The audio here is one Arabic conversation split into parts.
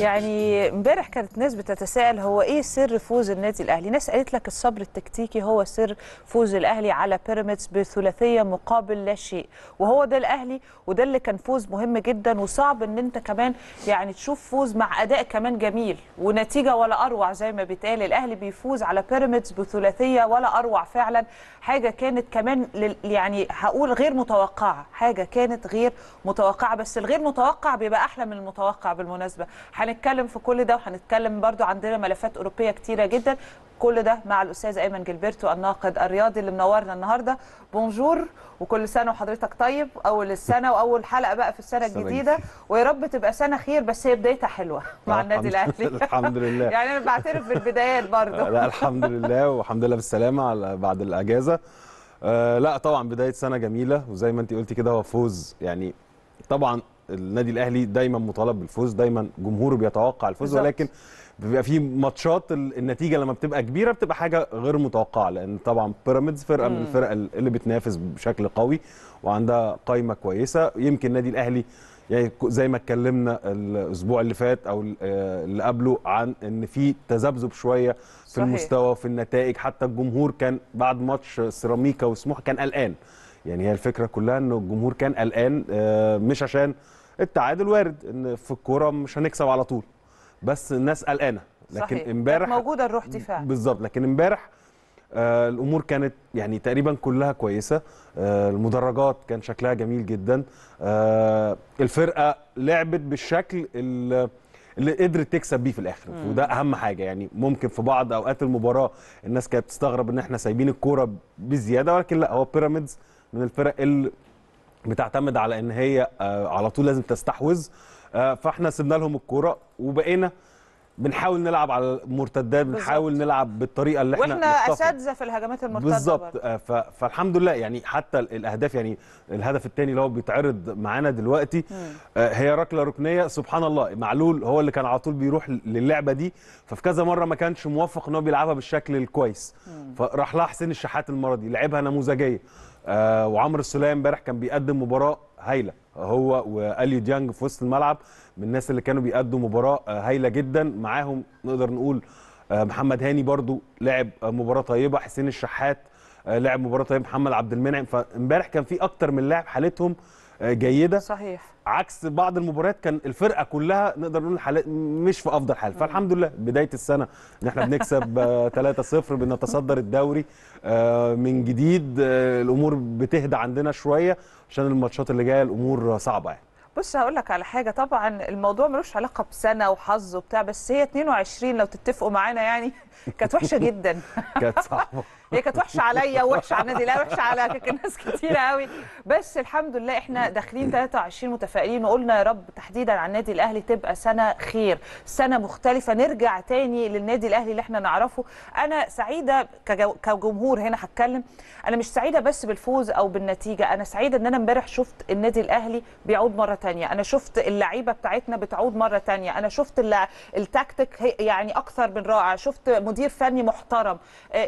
يعني امبارح كانت ناس بتتساءل هو ايه سر فوز النادي الاهلي؟ ناس قالت لك الصبر التكتيكي هو سر فوز الاهلي على بيراميدز بثلاثيه مقابل لا شيء، وهو ده الاهلي وده اللي كان فوز مهم جدا، وصعب ان انت كمان يعني تشوف فوز مع اداء كمان جميل ونتيجه ولا اروع زي ما بيتقال. الاهلي بيفوز على بيراميدز بثلاثيه ولا اروع، فعلا حاجه كانت كمان يعني هقول غير متوقعه، حاجه كانت غير متوقعه، بس الغير متوقع بيبقى احلى من المتوقع بالمناسبه. هنتكلم في كل ده، وهنتكلم برضو عندنا ملفات أوروبية كتيرة جدا، كل ده مع الأستاذ أيمن جلبرتو الناقد الرياضي اللي منورنا النهاردة. بونجور وكل سنة وحضرتك طيب. أول السنة وأول حلقة بقى في السنة الجديدة، ويا رب تبقى سنة خير، بس هي بدايتها حلوة مع النادي الأهلي الحمد لله يعني أنا بعترف بالبدايات برضو لا الحمد لله والحمد لله بالسلامة على بعد الأجازة. لا طبعا بداية سنة جميلة، وزي ما أنت قلتي كده هو فوز، يعني طبعا النادي الاهلي دايما مطالب بالفوز، دايما جمهوره بيتوقع الفوز بالزبط. ولكن بيبقى في ماتشات النتيجه لما بتبقى كبيره بتبقى حاجه غير متوقعه، لان طبعا بيراميدز فرقه من الفرق اللي بتنافس بشكل قوي وعندها قايمه كويسه. يمكن النادي الاهلي يعني زي ما اتكلمنا الاسبوع اللي فات او اللي قبله عن ان في تذبذب شويه في صحيح. المستوى في النتائج، حتى الجمهور كان بعد ماتش سيراميكا وسموحه كان قلقان، يعني هي الفكره كلها ان الجمهور كان قلقان، مش عشان التعادل، وارد ان في الكوره مش هنكسب على طول، بس الناس قلقانه. لكن امبارح موجوده الروح دي فعلا بالظبط. لكن امبارح الامور كانت يعني تقريبا كلها كويسه، المدرجات كان شكلها جميل جدا، الفرقه لعبت بالشكل اللي قدرت تكسب بيه في الاخر، وده اهم حاجه. يعني ممكن في بعض اوقات المباراه الناس كانت تستغرب ان احنا سايبين الكوره بزياده، ولكن لا، هو بيراميدز من الفرق اللي بتعتمد على ان هي على طول لازم تستحوذ، فاحنا سيبنا لهم الكوره وبقينا بنحاول نلعب على المرتدات، بنحاول نلعب بالطريقه اللي احنا واحنا اساتذه في الهجمات المرتده بالظبط. فالحمد لله يعني حتى الاهداف، يعني الهدف الثاني اللي هو بيتعرض معانا دلوقتي هي ركله ركنيه، سبحان الله معلول هو اللي كان على طول بيروح للعبه دي، ففي كذا مره ما كانش موفق ان هو بيلعبها بالشكل الكويس، فراح لها حسين الشحات المره دي لعبها نموذجيه. وعمرو السولية امبارح كان بيقدم مباراه هايله، هو واليو ديانج في وسط الملعب من الناس اللي كانوا بيقدموا مباراه هايله جدا، معاهم نقدر نقول محمد هاني برضو لعب مباراه طيبه، حسين الشحات لعب مباراه طيبه، محمد عبد المنعم. فامبارح كان في اكتر من لاعب حالتهم جيده صحيح، عكس بعض المباريات كان الفرقه كلها نقدر نقول مش في افضل حال. فالحمد لله بدايه السنه ان احنا بنكسب 3-0، بنتصدر الدوري من جديد، الامور بتهدى عندنا شويه عشان الماتشات اللي جايه الامور صعبه. يعني بص هقول لك على حاجه، طبعا الموضوع ملوش علاقه بسنه وحظ وبتاع، بس هي 22 لو تتفقوا معانا يعني كانت وحشه جدا كانت صعبه هي كانت وحشه عليا ووحشه على النادي الاهلي ووحشه على ناس كتير قوي، بس الحمد لله احنا داخلين 23 متفائلين، وقلنا يا رب تحديدا على النادي الاهلي تبقى سنه خير، سنه مختلفه، نرجع تاني للنادي الاهلي اللي احنا نعرفه. انا سعيده كجمهور هنا هتكلم، انا مش سعيده بس بالفوز او بالنتيجه، انا سعيده ان انا امبارح شفت النادي الاهلي بيعود مره تانية. انا شفت اللعيبه بتاعتنا بتعود مره تانية، انا شفت التكتيك يعني اكثر من رائع، شفت مدير فني محترم،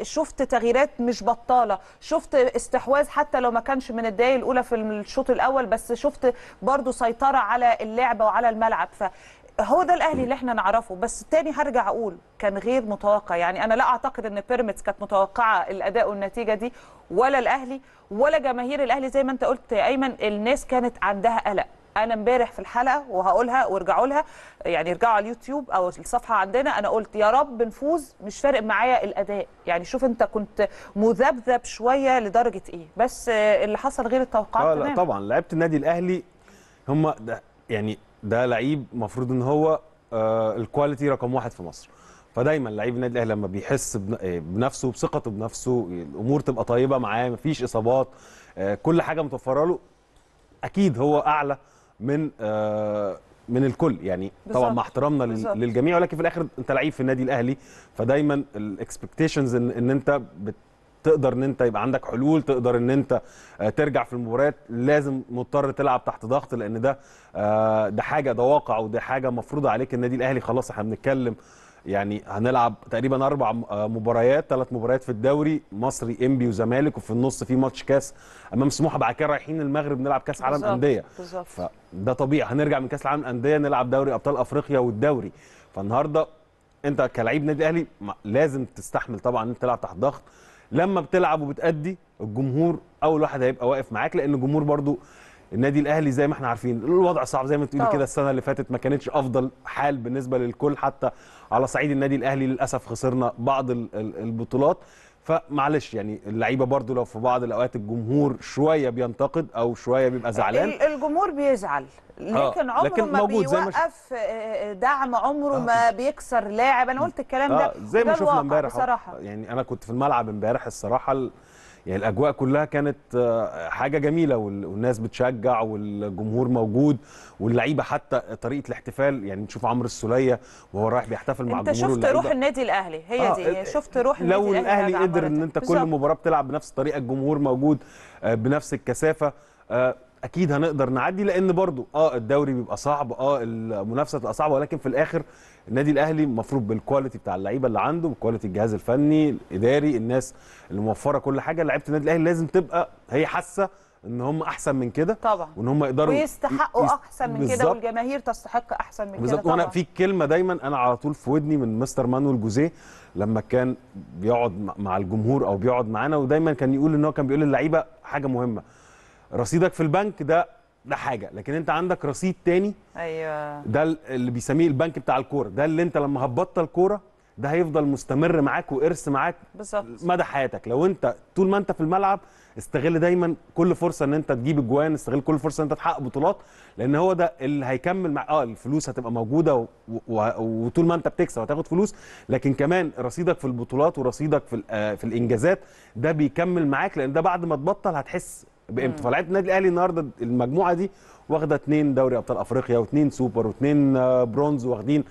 شفت تغييرات مش بطاله، شفت استحواذ حتى لو ما كانش من الدقايق الاولى في الشوط الاول، بس شفت برضو سيطره على اللعبه وعلى الملعب. هو ده الاهلي اللي احنا نعرفه. بس تاني هرجع اقول كان غير متوقع، يعني انا لا اعتقد ان بيراميدز كانت متوقعه الاداء والنتيجه دي، ولا الاهلي ولا جماهير الاهلي. زي ما انت قلت يا ايمن الناس كانت عندها قلق. انا امبارح في الحلقه وهقولها وارجعوا لها، يعني ارجعوا على اليوتيوب او الصفحه عندنا، انا قلت يا رب نفوز مش فارق معايا الاداء. يعني شوف انت كنت مذبذب شويه لدرجه ايه، بس اللي حصل غير التوقعات. لا طبعا لعيبه النادي الاهلي هم يعني ده لعيب مفروض ان هو الكواليتي رقم واحد في مصر، فدايما لعيب النادي الاهلي لما بيحس بنفسه بثقته بنفسه الامور تبقى طيبه معاه، مفيش اصابات، كل حاجه متوفره له، اكيد هو اعلى من الكل. يعني طبعا مع احترامنا للجميع، ولكن في الاخر انت لعيب في النادي الاهلي، فدايما الاكسبكتيشنز ان انت تقدر ان انت يبقى عندك حلول، تقدر ان انت ترجع في المباريات، لازم مضطر تلعب تحت ضغط، لان ده حاجه، ده واقع، وده حاجه مفروضه عليك. النادي الاهلي خلاص احنا بنتكلم يعني هنلعب تقريبا 4 مباريات، 3 مباريات في الدوري، مصري انبي وزمالك، وفي النص في ماتش كاس امام سموحه، بعد كده رايحين المغرب نلعب كاس عالم انديه. فده طبيعي، هنرجع من كاس العالم انديه نلعب دوري ابطال افريقيا والدوري. فالنهارده انت كلاعب نادي الاهلي لازم تستحمل طبعا انت تلعب تحت ضغط. لما بتلعب وبتأدي الجمهور اول واحد هيبقى واقف معاك، لان الجمهور برضو النادي الاهلي زي ما احنا عارفين الوضع صعب، زي ما بتقولي كده السنه اللي فاتت ما كانتش افضل حال بالنسبه للكل، حتى على صعيد النادي الاهلي للاسف خسرنا بعض البطولات. فمعلش يعني اللعيبه برضو لو في بعض الاوقات الجمهور شويه بينتقد او شويه بيبقى زعلان، الجمهور بيزعل، لكن عمره ما بيوقف دعم، عمره ما بيكسر لاعب. انا قلت الكلام ده زي ما شفنا امبارح بصراحه، يعني انا كنت في الملعب امبارح الصراحه، يعني الاجواء كلها كانت حاجه جميله، والناس بتشجع والجمهور موجود، واللعيبه حتى طريقه الاحتفال، يعني نشوف عمرو السوليه وهو رايح بيحتفل مع الجمهور. انت شفت روح النادي الاهلي، هي دي شفت روح النادي الاهلي. لو الاهلي قدر ان انت كل مباراه بتلعب بنفس الطريقه، الجمهور موجود بنفس الكثافه، اكيد هنقدر نعدي. لان برضو الدوري بيبقى صعب، المنافسه بتبقى صعبه، ولكن في الاخر النادي الاهلي المفروض بالكواليتي بتاع اللعيبه اللي عنده، بكواليتي الجهاز الفني الاداري، الناس اللي موفره كل حاجه، لعيبه النادي الاهلي لازم تبقى هي حاسه ان هم احسن من كده طبعا، وان هم يقدروا ويستحقوا احسن من كده، والجماهير تستحق احسن من كده طبعا. وانا في كلمه دايما انا على طول في ودني من مستر مانويل جوزيه لما كان بيقعد مع الجمهور او بيقعد معانا، ودايما كان يقول ان هو كان بيقول للعيبه حاجه مهمه، رصيدك في البنك ده حاجه، لكن انت عندك رصيد تاني، ايوه ده اللي بيسميه البنك بتاع الكوره، ده اللي انت لما هتبطل كوره ده هيفضل مستمر معاك وارث معاك مدى حياتك. لو انت طول ما انت في الملعب استغل دايما كل فرصه ان انت تجيب اجوان، استغل كل فرصه ان انت تحقق بطولات، لان هو ده اللي هيكمل مع الفلوس هتبقى موجوده، وطول ما انت بتكسب هتاخد فلوس، لكن كمان رصيدك في البطولات ورصيدك في الانجازات ده بيكمل معاك، لان ده بعد ما تبطل هتحس بامتى. فلعيبه النادي الاهلي النهارده المجموعه دي واخده 2 دوري ابطال افريقيا و2 سوبر و2 برونز، واخدين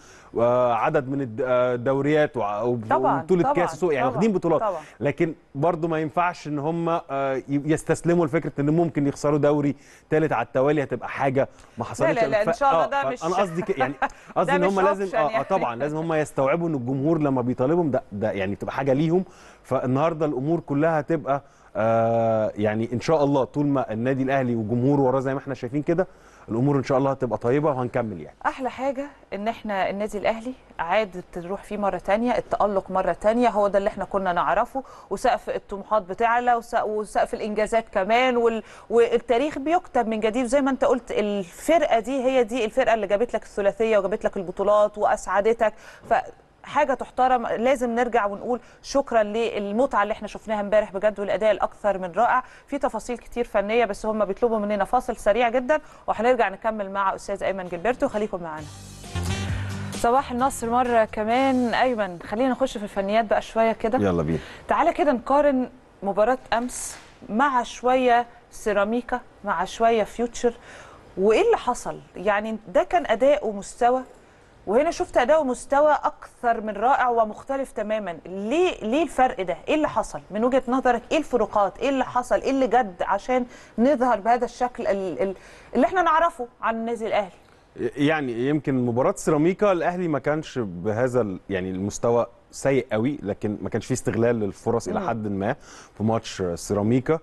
عدد من الدوريات وبطوله كاس، يعني واخدين بطولات طبعًا. لكن برضو ما ينفعش ان هم يستسلموا لفكره ان ممكن يخسروا دوري ثالث على التوالي، هتبقى حاجه ما حصلتش. لا ان شاء الله ده مش، انا قصدي يعني قصدي ان هم لازم طبعا لازم هم يستوعبوا ان الجمهور لما بيطالبهم ده يعني تبقى حاجه ليهم. فالنهارده الامور كلها هتبقى يعني ان شاء الله طول ما النادي الاهلي وجمهوره وراه زي ما احنا شايفين كده، الامور ان شاء الله هتبقى طيبه وهنكمل. يعني احلى حاجه ان احنا النادي الاهلي عاد تروح فيه مره ثانيه، التالق مره ثانيه، هو ده اللي احنا كنا نعرفه، وسقف الطموحات بتاعنا وسقف الانجازات كمان، والتاريخ بيكتب من جديد. زي ما انت قلت الفرقه دي هي دي الفرقه اللي جابت لك الثلاثيه وجابت لك البطولات واسعدتك، ف حاجه تحترم. لازم نرجع ونقول شكرا للمتعه اللي احنا شفناها امبارح بجد، والاداء الاكثر من رائع. في تفاصيل كتير فنيه بس هم بيطلبوا مننا فاصل سريع جدا، وهنرجع نكمل مع استاذ ايمن جلبرتو، خليكم معانا. صباح النصر مره كمان ايمن، خلينا نخش في الفنيات بقى شويه كده، يلا بينا. تعالى كده نقارن مباراه امس مع شويه سيراميكا مع شويه فيوتشر، وايه اللي حصل؟ يعني ده كان اداء ومستوى، وهنا شفت اداء ومستوى اكثر من رائع ومختلف تماما. ليه الفرق ده؟ ايه اللي حصل من وجهه نظرك؟ ايه الفروقات؟ ايه اللي حصل؟ ايه اللي جد عشان نظهر بهذا الشكل اللي احنا نعرفه عن النادي الاهلي؟ يعني يمكن مباراه سيراميكا الاهلي ما كانش بهذا يعني المستوى سيء قوي، لكن ما كانش فيه استغلال للفرص الى حد ما في ماتش سيراميكا.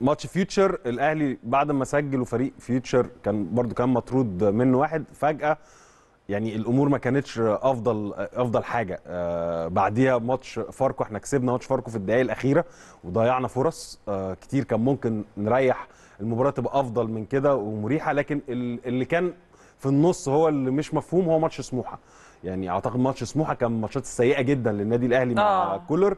ماتش فيوتشر الاهلي بعد ما سجل، وفريق فيوتشر كان برضو كان مطرود منه واحد فجاه، يعني الامور ما كانتش افضل حاجه. بعديها ماتش فاركو، احنا كسبنا ماتش فاركو في الدقائق الاخيره وضيعنا فرص كتير، كان ممكن نريح المباراه تبقى افضل من كده ومريحه. لكن اللي كان في النص هو اللي مش مفهوم، هو ماتش سموحه. يعني اعتقد ماتش سموحه كان من الماتشات السيئه جدا للنادي الاهلي مع كولر،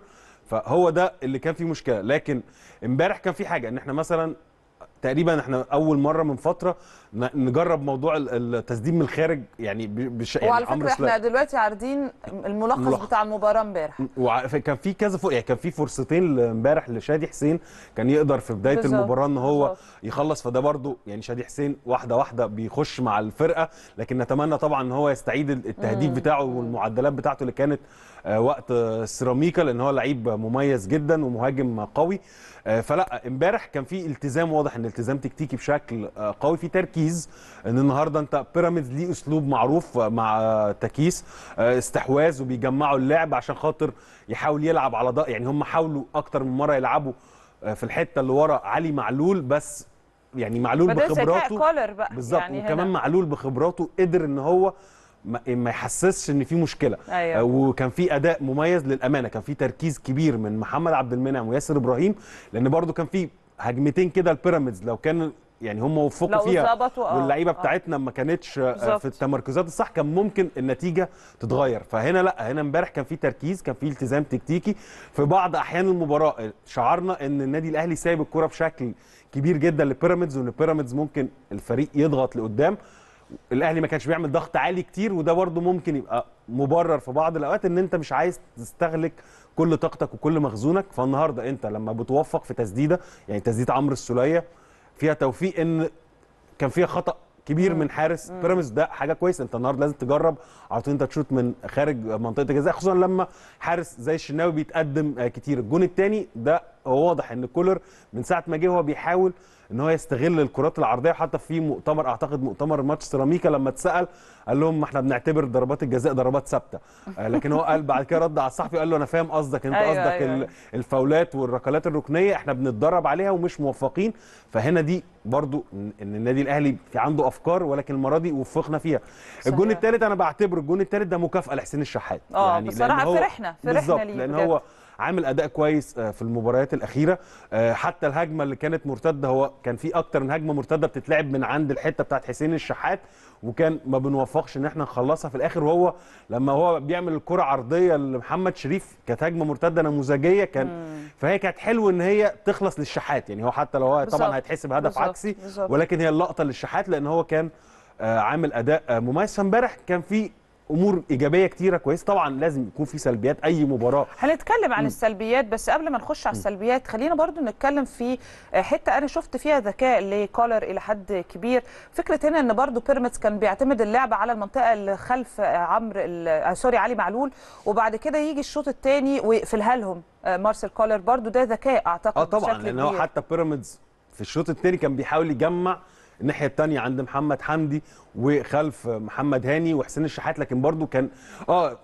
فهو ده اللي كان فيه مشكله. لكن امبارح كان في حاجه، ان احنا مثلا تقريبا احنا اول مره من فتره نجرب موضوع التسديد من الخارج، يعني وعلى فكره احنا دلوقتي عارضين الملخص بتاع المباراه امبارح، وكان في كذا يعني كان في فرصتين امبارح لشادي حسين، كان يقدر في بدايه المباراه ان هو يخلص، فده برضو يعني شادي حسين واحده واحده بيخش مع الفرقه. لكن نتمنى طبعا ان هو يستعيد التهديف بتاعه والمعدلات بتاعته اللي كانت وقت سيراميكا، لان هو لعيب مميز جدا ومهاجم قوي. فلا امبارح كان في التزام واضح، ان التزام تكتيكي بشكل قوي، في تركيز التركيز، ان النهارده انت بيراميدز ليه اسلوب معروف مع تكيس استحواذ وبيجمعوا اللعب عشان خاطر يحاول يلعب على ضغط. يعني هم حاولوا اكتر من مره يلعبوا في الحته اللي ورا علي معلول، بس يعني معلول بخبراته بالظبط يعني وكمان معلول بخبراته قدر ان هو ما يحسسش ان في مشكله. أيوة. وكان في اداء مميز للامانه، كان في تركيز كبير من محمد عبد المنعم وياسر ابراهيم، لان برضو كان في هجمتين كده البيراميدز لو كان يعني هم وفقوا فيها واللعيبه بتاعتنا ما كانتش في التمركزات الصح كان ممكن النتيجه تتغير. فهنا لا، هنا امبارح كان في تركيز، كان في التزام تكتيكي. في بعض احيان المباراه شعرنا ان النادي الاهلي سايب الكره بشكل كبير جدا للبيراميدز، وان البيراميدز ممكن الفريق يضغط لقدام. الاهلي ما كانش بيعمل ضغط عالي كتير، وده برضه ممكن يبقى مبرر في بعض الاوقات ان انت مش عايز تستهلك كل طاقتك وكل مخزونك. فالنهارده انت لما بتوفق في تسديده، يعني تسديده عمرو السوليه فيها توفيق ان كان فيها خطا كبير من حارس بيراميدز، ده حاجه كويسه. انت النهارده لازم تجرب على طول انت تشوت من خارج منطقه الجزاء، خصوصا لما حارس زي الشناوي بيتقدم كتير. الجون الثاني ده هو واضح ان كولر من ساعه ما جه هو بيحاول ان هو يستغل الكرات العرضيه، وحتى في مؤتمر اعتقد مؤتمر ماتش سيراميكا لما اتسال قال لهم احنا بنعتبر ضربات الجزاء ضربات ثابته، لكن هو قال بعد كده رد على الصحفي قال له انا فاهم قصدك، انت قصدك الفاولات والركلات الركنيه احنا بنتدرب عليها ومش موفقين. فهنا دي برضو ان النادي الاهلي في عنده افكار، ولكن المره دي وفقنا فيها. الجون الثالث انا بعتبره الجون الثالث ده مكافاه لحسين الشحات، يعني بصراحه فرحنا ليه لان هو عامل اداء كويس في المباريات الاخيره. حتى الهجمه اللي كانت مرتده، هو كان في اكتر من هجمه مرتده بتتلعب من عند الحته بتاعت حسين الشحات وكان ما بنوفقش ان احنا نخلصها في الاخر. وهو لما هو بيعمل الكره عرضيه لمحمد شريف كانت هجمه مرتده نموذجيه كان، فهي كانت حلوه ان هي تخلص للشحات. يعني هو حتى لو هو طبعا هيتحسب هدف عكسي، ولكن هي اللقطه للشحات لان هو كان عامل اداء مميز امبارح. كان في امور ايجابيه كتيره كويسه، طبعا لازم يكون في سلبيات اي مباراه. هنتكلم عن السلبيات، بس قبل ما نخش على السلبيات خلينا برضو نتكلم في حته انا شفت فيها ذكاء لكولر الى حد كبير. فكره هنا ان برضو بيراميدز كان بيعتمد اللعب على المنطقه اللي خلف علي معلول، وبعد كده يجي الشوط الثاني ويقفلها لهم مارسيل كولر. برضو ده ذكاء اعتقد طبعا، لان هو حتى بيراميدز في الشوط الثاني كان بيحاول يجمع الناحيه الثانيه عند محمد حمدي وخلف محمد هاني وحسين الشحات، لكن برضو كان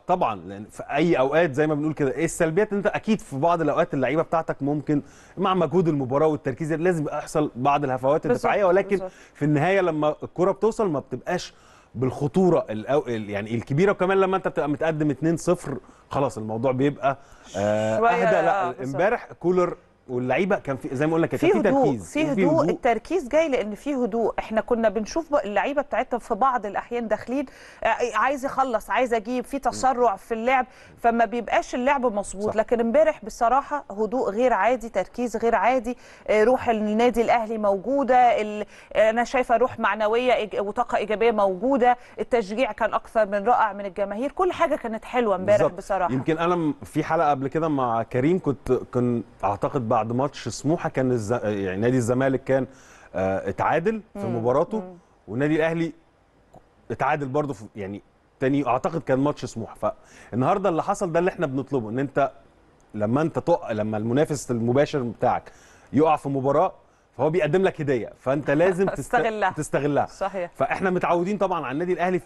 طبعا لان في اي اوقات زي ما بنقول كده ايه السلبيات، انت اكيد في بعض الاوقات اللعيبه بتاعتك ممكن مع مجهود المباراه والتركيز لازم يحصل بعض الهفوات الدفاعيه، ولكن في النهايه لما الكره بتوصل ما بتبقاش بالخطوره يعني الكبيره. وكمان لما انت بتبقى متقدم 2-0 خلاص الموضوع بيبقى اهدى. لا امبارح كولر واللعيبه كان في زي ما قلنا كده في تركيز، في هدوء. التركيز جاي لان في هدوء. احنا كنا بنشوف اللعيبه بتاعتنا في بعض الاحيان داخلين عايز يخلص، عايز اجيب، في تسرع في اللعب، فما بيبقاش اللعب مظبوط. لكن امبارح بصراحه هدوء غير عادي، تركيز غير عادي، روح النادي الاهلي موجوده، انا شايفه روح معنويه وطاقه ايجابيه موجوده، التشجيع كان اكثر من رائع من الجماهير، كل حاجه كانت حلوه امبارح بصراحه. يمكن انا في حلقه قبل كده مع كريم كنت اعتقد بعد ماتش سموحه كان يعني نادي الزمالك كان اتعادل في مباراته والنادي الاهلي اتعادل برضه يعني تاني اعتقد كان ماتش سموحه. فالنهارده اللي حصل ده اللي احنا بنطلبه، ان انت لما المنافس المباشر بتاعك يقع في مباراه فهو بيقدم لك هديه، فانت لازم تستغلها. صحيح. فاحنا متعودين طبعا على النادي الاهلي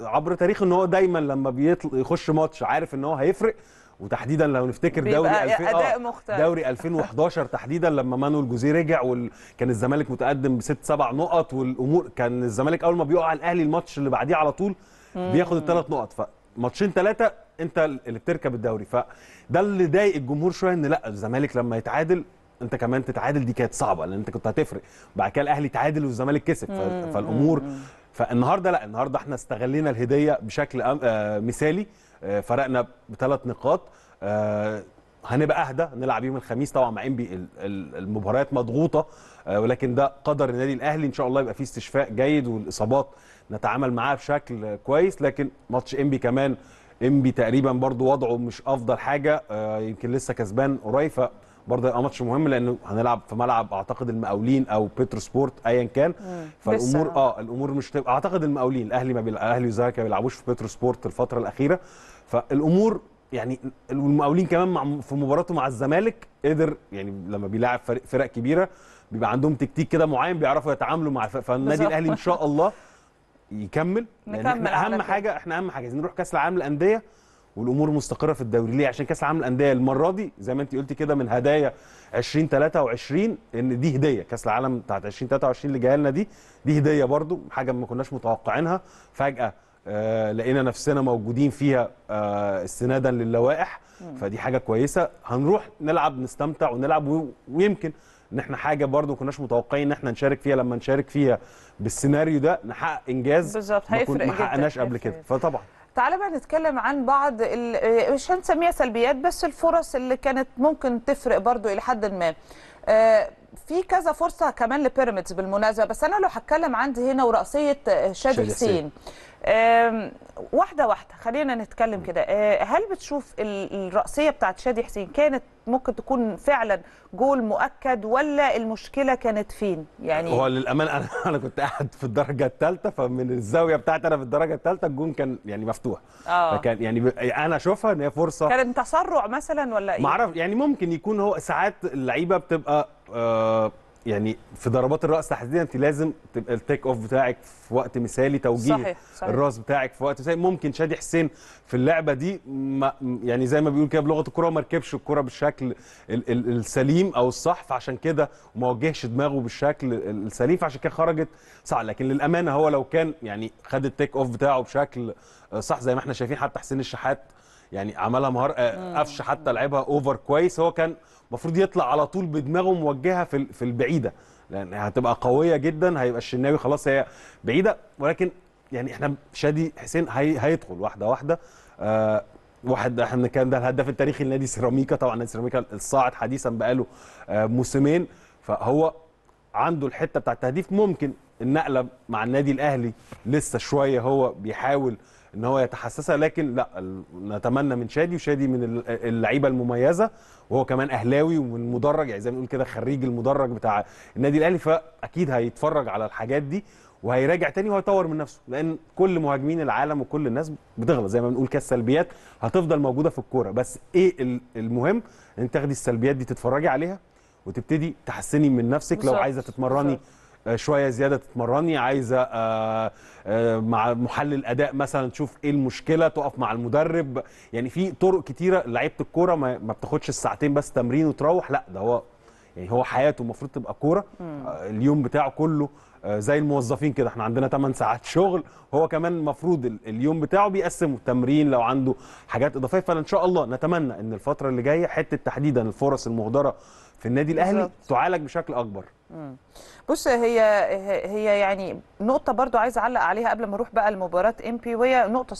عبر تاريخه ان هو دايما لما يخش ماتش عارف ان هو هيفرق، وتحديدا لو نفتكر دوري 2011 تحديدا لما مانويل جوزيه رجع كان الزمالك متقدم ب6-7 نقط والامور، كان الزمالك اول ما بيقع الاهلي الماتش اللي بعديه على طول بياخد ال3 نقط، فماتشين 3 انت اللي بتركب الدوري. فده اللي ضايق الجمهور شويه، ان لا الزمالك لما يتعادل انت كمان تتعادل، دي كانت صعبه لان انت كنت هتفرق. بعد كده الاهلي تعادل والزمالك كسب فالامور. فالنهارده لا، النهارده احنا استغلينا الهديه بشكل مثالي، فرقنا ب3 نقاط. هنبقى اهدى، نلعب يوم الخميس طبعا مع انبي، المباريات مضغوطه، ولكن ده قدر النادي الاهلي. ان شاء الله يبقى فيه استشفاء جيد والاصابات نتعامل معاها بشكل كويس. لكن ماتش انبي كمان، انبي تقريبا برضو وضعه مش افضل حاجه، يمكن لسه كسبان قريب، برضه هيبقى ماتش مهم لانه هنلعب في ملعب اعتقد المقاولين او بيترو سبورت ايا كان. فالامور الامور مش تبقى اعتقد المقاولين، الاهلي والزمالك ما بيلعبوش في بيترو سبورت الفتره الاخيره، فالامور يعني المقاولين كمان في مباراته مع الزمالك قدر، يعني لما بيلاعب فرق كبيره بيبقى عندهم تكتيك كده معين بيعرفوا يتعاملوا مع فالنادي الاهلي ان شاء الله يكمل. يعني احنا اهم حاجه عايزين نروح كاس العالم للانديه والامور مستقره في الدوري. ليه؟ عشان كاس العالم للانديه المره دي زي ما انت قلتي كده من هدايا 2023، ان دي هديه كاس العالم بتاعت 2023 اللي جايه لنا دي هديه برده، حاجه ما كناش متوقعينها. فجاه لقينا نفسنا موجودين فيها استنادا للوائح، فدي حاجه كويسه. هنروح نلعب نستمتع ونلعب، ويمكن ان احنا حاجه برده ما كناش متوقعين ان احنا نشارك فيها، لما نشارك فيها بالسيناريو ده نحقق انجاز بالظبط هيفرق ما حققناش قبل كده. فطبعا تعالى بقى نتكلم عن بعض مش هنسميها سلبيات بس الفرص اللي كانت ممكن تفرق برضو الى حد ما. في كذا فرصه كمان لبيراميدز بالمناسبه، بس انا لو هتكلم عندي هنا ورأسيه شادي حسين واحده واحده خلينا نتكلم كده. هل بتشوف الرأسيه بتاعت شادي حسين كانت ممكن تكون فعلا جول مؤكد ولا المشكله كانت فين؟ يعني هو للأمان انا كنت قاعد في الدرجه الثالثه، فمن الزاويه بتاعتي انا في الدرجه الثالثه الجون كان يعني مفتوح، فكان يعني انا اشوفها ان هي فرصه. كان تسرع مثلا ولا ايه؟ ما اعرف، يعني ممكن يكون هو ساعات اللعيبه بتبقى يعني في ضربات الراس تحديدا انت لازم تبقى التيك اوف بتاعك في وقت مثالي، توجيه صحيح. الراس بتاعك في وقت مثالي. ممكن شادي حسين في اللعبه دي يعني زي ما بيقول كده بلغه الكوره ما ركبش الكوره بالشكل السليم او الصح، فعشان كده ما وجهش دماغه بالشكل السليم، فعشان كده خرجت صح. لكن للامانه هو لو كان يعني خد التيك اوف بتاعه بشكل صح زي ما احنا شايفين، حتى حسين الشحات يعني عملها مهاره قفشه حتى لعبها اوفر كويس، هو كان المفروض يطلع على طول بدماغه موجهها في البعيده، لان هتبقى قويه جدا، هيبقى الشناوي خلاص هي بعيده. ولكن يعني احنا شادي حسين هيدخل واحده واحده. واحد احنا كان ده الهداف التاريخي لنادي سيراميكا، طبعا نادي سيراميكا الصاعد حديثا بقاله موسمين، فهو عنده الحته بتاعت التهديف. ممكن النقله مع النادي الاهلي لسه شويه هو بيحاول ان هو يتحسسها، لكن لا نتمنى من شادي، وشادي من اللعيبه المميزه، وهو كمان اهلاوي ومن مدرج، يعني زي ما بنقول كده خريج المدرج بتاع النادي الاهلي، فاكيد هيتفرج على الحاجات دي وهيراجع تاني وهيطور من نفسه، لان كل مهاجمين العالم وكل الناس بتغلط زي ما بنقول كده. السلبيات هتفضل موجوده في الكوره، بس ايه المهم ان تاخدي السلبيات دي تتفرجي عليها وتبتدي تحسني من نفسك. لو عايزه تتمرني شويه زياده تتمرني، عايزه مع محلل اداء مثلا تشوف ايه المشكله، تقف مع المدرب. يعني في طرق كتيره لعيبه الكوره ما بتاخدش الساعتين بس تمرين وتروح، لا ده هو يعني هو حياته المفروض تبقى كوره، اليوم بتاعه كله زي الموظفين كده، احنا عندنا 8 ساعات شغل، هو كمان المفروض اليوم بتاعه بيقسمه تمرين لو عنده حاجات اضافيه. فان شاء الله نتمنى ان الفتره اللي جايه حته تحديدا الفرص المهدره في النادي الاهلي تعالج بشكل اكبر. بص هي يعني نقطة برضو عايز أعلق عليها قبل ما أروح بقى لمباراة إمبي، وهي نقطة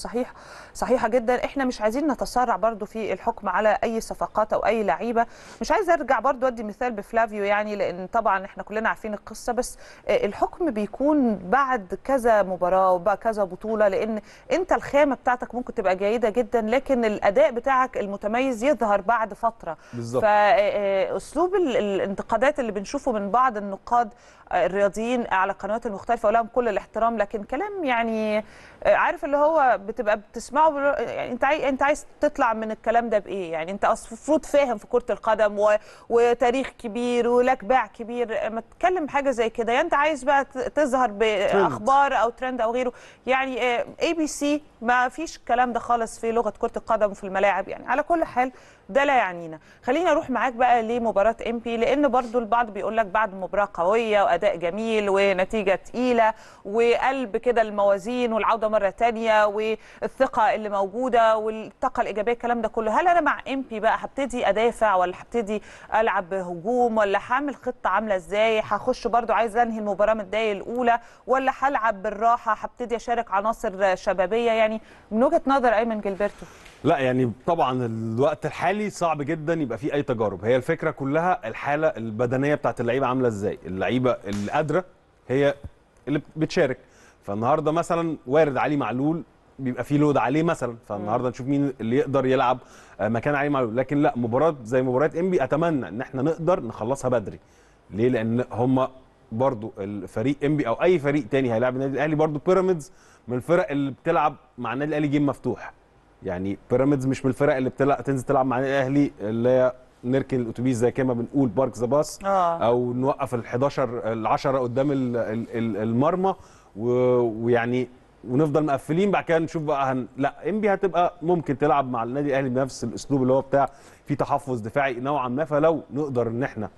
صحيحة جدا. إحنا مش عايزين نتسارع برضو في الحكم على أي صفقات أو أي لعيبة. مش عايز أرجع برضو أدي مثال بفلافيو، يعني لأن طبعا إحنا كلنا عارفين القصة، بس الحكم بيكون بعد كذا مباراة وبقى كذا بطولة، لأن أنت الخامة بتاعتك ممكن تبقى جيدة جدا، لكن الأداء بتاعك المتميز يظهر بعد فترة. فأسلوب الانتقادات اللي بنشوفه من بعض النقاد الرياضيين على القنوات المختلفه ولهم كل الاحترام، لكن كلام يعني عارف اللي هو بتبقى بتسمعه، يعني انت عايز تطلع من الكلام ده بايه؟ يعني انت المفروض فاهم في كره القدم وتاريخ كبير ولك باع كبير، ما تتكلم حاجه زي كده. يعني انت عايز بقى تظهر باخبار او ترند او غيره، يعني اي بي سي ما فيش الكلام ده خالص في لغه كره القدم وفي الملاعب. يعني على كل حال ده لا يعنينا. خلينا اروح معاك بقى لمباراه امبي، لان برضو البعض بيقول لك بعد مباراه قويه واداء جميل ونتيجه تقيله وقلب كده الموازين والعوده مره ثانيه والثقه اللي موجوده والطاقه الايجابيه، الكلام ده كله، هل انا مع امبي بقى هبتدي ادافع ولا هبتدي العب هجوم ولا هعمل خطه عامله ازاي؟ هخش برضو عايز انهي المباراه من الدقيقه الاولى ولا هلعب بالراحه؟ هبتدي اشارك عناصر شبابيه؟ يعني من وجهه نظر ايمن جلبرتو. لا يعني طبعا الوقت الحالي صعب جدا يبقى فيه اي تجارب، هي الفكره كلها الحاله البدنيه بتاعت اللعيبه عامله ازاي، اللعيبه اللي قادره هي اللي بتشارك. فالنهارده مثلا وارد علي معلول بيبقى فيه لود عليه مثلا، فالنهارده نشوف مين اللي يقدر يلعب مكان علي معلول. لكن لا، مباراه زي مباراه امبي اتمنى ان احنا نقدر نخلصها بدري. ليه؟ لان هم برضو الفريق امبي او اي فريق تاني هيلاعب النادي الاهلي، برضو بيراميدز من الفرق اللي بتلعب مع النادي الاهلي جيم مفتوح، يعني بيراميدز مش من الفرق اللي تنزل تلعب مع الاهلي اللي هي نركن الاتوبيس زي كما بنقول بارك ذا باص او نوقف ال 11 10 قدام المرمى ويعني ونفضل مقفلين. بعد كده نشوف بقى لا انبي هتبقى ممكن تلعب مع النادي الاهلي بنفس الاسلوب اللي هو بتاع في تحفظ دفاعي نوعا ما. فلو نقدر ان احنا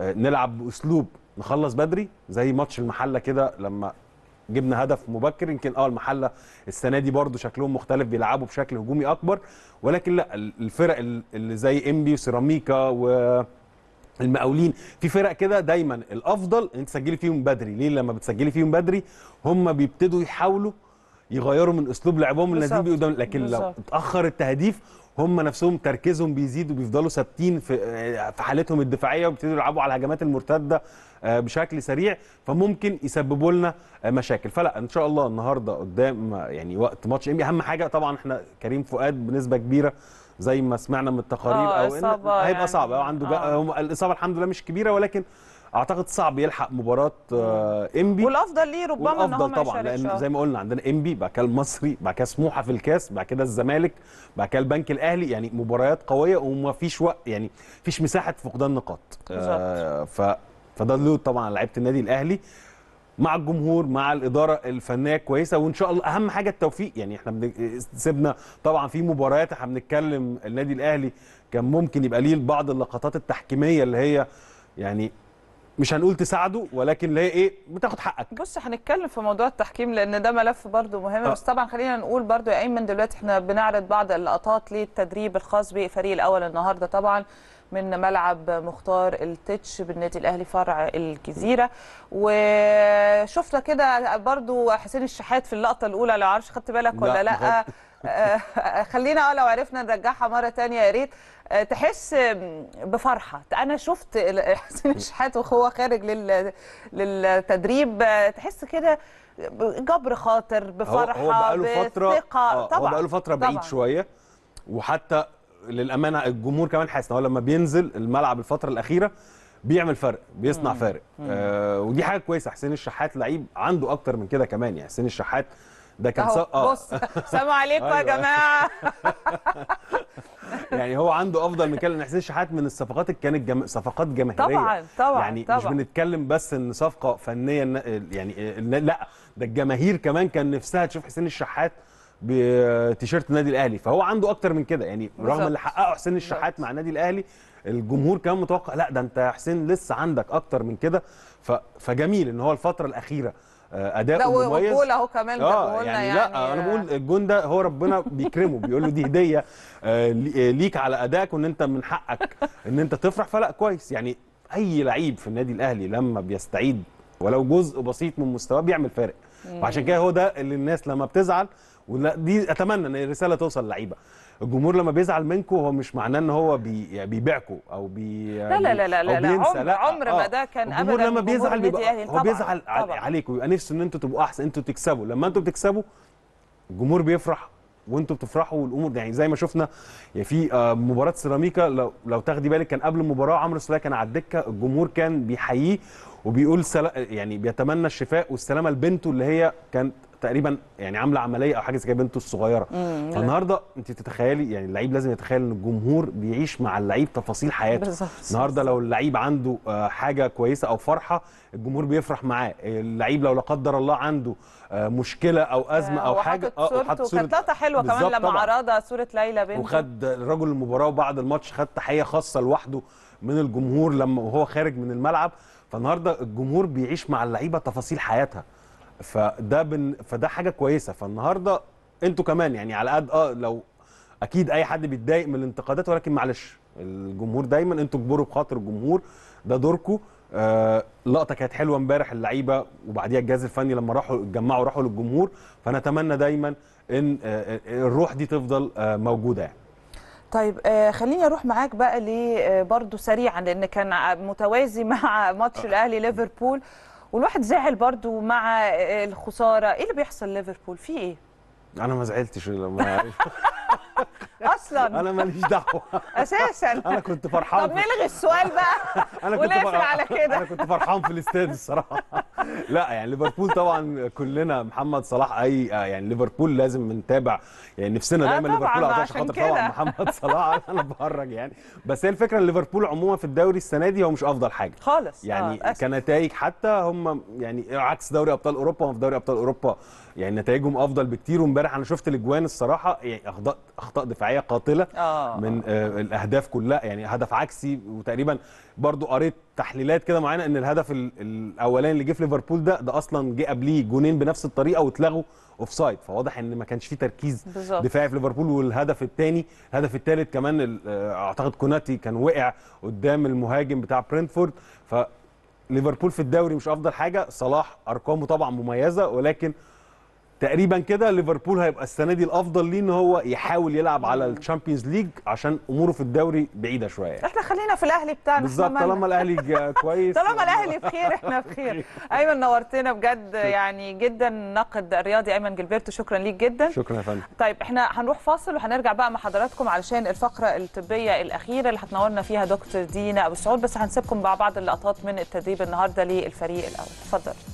نلعب باسلوب نخلص بدري زي ماتش المحله كده لما جبنا هدف مبكر، يمكن المحله السنه دي برده شكلهم مختلف بيلعبوا بشكل هجومي اكبر، ولكن لا الفرق اللي زي انبي وسيراميكا والمقاولين في فرق كده دايما الافضل ان انت تسجلي فيهم بدري. ليه؟ لما بتسجلي فيهم بدري هم بيبتدوا يحاولوا يغيروا من اسلوب لعبهم اللي بيقدم، لكن لو اتاخر التهديف هم نفسهم تركيزهم بيزيد وبيفضلوا ثابتين في حالتهم الدفاعيه وبيبتدوا يلعبوا على الهجمات المرتده بشكل سريع، فممكن يسببوا لنا مشاكل. فلا ان شاء الله النهارده قدام يعني وقت ماتش انبي اهم حاجه طبعا احنا كريم فؤاد بنسبه كبيره زي ما سمعنا من التقارير او ان هيبقى يعني صعب او عنده الاصابه الحمد لله مش كبيره، ولكن اعتقد صعب يلحق مباراه انبي، والافضل ليه ربما ان هو ما يشاركش طبعا، لان زي ما قلنا عندنا انبي بعد كده المصري بعد كده سموحه في الكاس بعد كده الزمالك بعد كده البنك الاهلي، يعني مباريات قويه وما فيش وقت يعني فيش مساحه فقدان نقاط. فده له طبعا لعيبه النادي الاهلي مع الجمهور مع الاداره الفنيه كويسه، وان شاء الله اهم حاجه التوفيق. يعني احنا سيبنا طبعا في مباريات احنا بنتكلم النادي الاهلي كان ممكن يبقى ليه بعض اللقطات التحكيميه اللي هي يعني مش هنقول تساعده ولكن اللي هي ايه بتاخد حقك. بص هنتكلم في موضوع التحكيم لان ده ملف برده مهم، بس طبعا خلينا نقول برده يا ايمن دلوقتي احنا بنعرض بعض اللقطات للتدريب الخاص بفريق الاول النهارده طبعا من ملعب مختار التتش بالنادي الاهلي فرع الجزيره، وشفنا كده برده حسين الشحات في اللقطه الاولى لو عارفش خدت بالك ولا لا خلينا لو عرفنا نرجعها مره ثانيه يا ريت. تحس بفرحه، انا شفت حسين الشحات وهو خارج للتدريب تحس كده جبر خاطر بفرحه هو بقاله فتره طبعا هو بقاله فتره بعيد شويه، وحتى للامانه الجمهور كمان حاسس هو لما بينزل الملعب الفتره الاخيره بيعمل فرق بيصنع فارق ودي حاجه كويسه. حسين الشحات لعيب عنده اكتر من كده كمان، يعني حسين الشحات ده كان بص سلام عليكم يا جماعه يعني هو عنده افضل من كده. حسين الشحات من الصفقات اللي كانت صفقات جماهيريه طبعا يعني مش بنتكلم بس ان صفقه فنيه يعني لا ده الجماهير كمان كان نفسها تشوف حسين الشحات بتيشيرت النادي الاهلي، فهو عنده اكتر من كده يعني رغم اللي حققه حسين الشحات مع النادي الاهلي الجمهور كان متوقع لا ده انت يا حسين لسه عندك اكتر من كده. فجميل ان هو الفتره الاخيره اداء مميز اهو كمان يعني لا انا بقول الجون ده هو ربنا بيكرمه بيقول له دي هديه ليك على ادائك وان انت من حقك ان انت تفرح. فلا كويس يعني اي لعيب في النادي الاهلي لما بيستعيد ولو جزء بسيط من مستواه بيعمل فارق، وعشان كده هو ده اللي الناس لما بتزعل دي اتمنى ان الرساله توصل للعيبه. الجمهور لما بيزعل منكم هو مش معناه ان هو بيبيعكم او لا لا لا لا لا عمر ما ده كان ابدا. الجمهور لما بيزعل بيبقى هو بيزعل عليكم ويبقى نفسه ان انتوا تبقوا احسن انتوا تكسبوا. لما انتوا بتكسبوا الجمهور بيفرح وانتوا بتفرحوا والامور يعني زي ما شفنا يعني في مباراه سيراميكا لو تاخدي بالك كان قبل المباراه عمرو السوليه كان على الدكه الجمهور كان بيحييه وبيقول يعني بيتمنى الشفاء والسلامه لبنته اللي هي كانت تقريبا يعني عامله عمليه او حاجه زي كده بنته الصغيره. فالنهارده انت تتخيلي يعني اللعيب لازم يتخيل ان الجمهور بيعيش مع اللعيب تفاصيل حياته بالزبط. النهارده لو اللعيب عنده حاجه كويسه او فرحه الجمهور بيفرح معاه، اللعيب لو لا قدر الله عنده مشكله او ازمه او حاجه وحط صورته كانت لقطه حلوه كمان لما عرضها صوره ليلى بنته وخد رجل المباراه وبعد الماتش خد تحيه خاصه لوحده من الجمهور لما وهو خارج من الملعب. فالنهارده الجمهور بيعيش مع اللعيبه تفاصيل حياتها فده حاجه كويسه. فالنهارده انتوا كمان يعني على قد لو اكيد اي حد بيتضايق من الانتقادات ولكن معلش الجمهور دايما انتوا تجبروا بخاطر الجمهور ده دوركم. اللقطه كانت حلوه امبارح اللعيبه وبعديها الجهاز الفني لما راحوا اتجمعوا راحوا للجمهور، فانا اتمنى دايما ان الروح دي تفضل موجوده يعني. طيب خليني اروح معاك بقى برضو سريعا لان كان متوازي مع ماتش الاهلي ليفربول والواحد زعل برضو مع الخساره. ايه اللي بيحصل ليفربول؟ في ايه؟ انا ما زعلتش لما اصلا انا ماليش دعوه اساسا. انا كنت فرحان. طب نلغي السؤال بقى ونقفل على كده. انا كنت فرحان في الاستاد الصراحه. لا يعني ليفربول طبعا كلنا محمد صلاح اي يعني ليفربول لازم نتابع يعني نفسنا دايما ليفربول عشان خاطر طبعا محمد صلاح. انا بهرج يعني، بس هي الفكره ان ليفربول عموما في الدوري السنه دي هو مش افضل حاجه خالص يعني كنتائج، حتى هم يعني عكس دوري ابطال اوروبا. وفي دوري ابطال اوروبا يعني نتائجهم افضل بكتير. وامبارح انا شفت الاجوان الصراحه يعني اخطاء دفاعيه قاتله من الاهداف كلها، يعني هدف عكسي. وتقريبا برضو قريت تحليلات كده معانا ان الهدف الاولاني اللي جه في ليفربول ده اصلا جه قبليه جونين بنفس الطريقه واتلغوا اوف سايد، فواضح ان ما كانش فيه تركيز دفاعي في ليفربول. والهدف الثاني، الهدف الثالث كمان اعتقد كوناتي كان وقع قدام المهاجم بتاع برينتفورد. ف ليفربول في الدوري مش افضل حاجه، صلاح ارقامه طبعا مميزه، ولكن تقريبا كده ليفربول هيبقى السنه دي الافضل ليه ان هو يحاول يلعب على الشامبيونز ليج عشان اموره في الدوري بعيده شويه. احنا خلينا في الاهلي بتاعنا بالظبط، طالما الاهلي كويس طالما الاهلي بخير احنا بخير. ايمن نورتنا بجد يعني جدا، ناقد رياضي ايمن جلبرتو، شكرا ليك جدا. شكرا يا فندم. طيب احنا هنروح فاصل وهنرجع بقى مع حضراتكم علشان الفقره الطبيه الاخيره اللي هتنورنا فيها دكتور دينا ابو السعود، بس هنسيبكم مع بعض اللقطات من التدريب النهارده للفريق الاول. اتفضل.